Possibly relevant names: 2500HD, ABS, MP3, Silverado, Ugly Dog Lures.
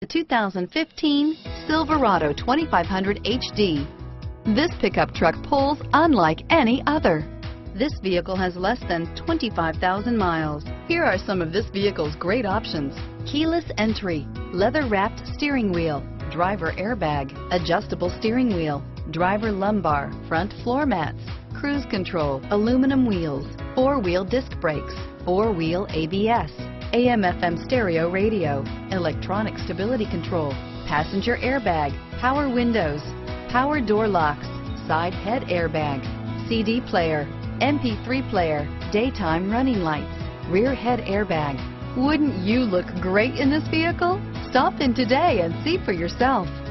The 2015 Silverado 2500 HD. This pickup truck pulls unlike any other. This vehicle has less than 25,000 miles. Here are some of this vehicle's great options: keyless entry, leather-wrapped steering wheel, driver airbag, adjustable steering wheel, driver lumbar, front floor mats, cruise control, aluminum wheels, four-wheel disc brakes, four-wheel ABS, AM/FM stereo radio, electronic stability control, passenger airbag, power windows, power door locks, side head airbag, CD player, MP3 player, daytime running lights, rear head airbag. Wouldn't you look great in this vehicle? Stop in today and see for yourself.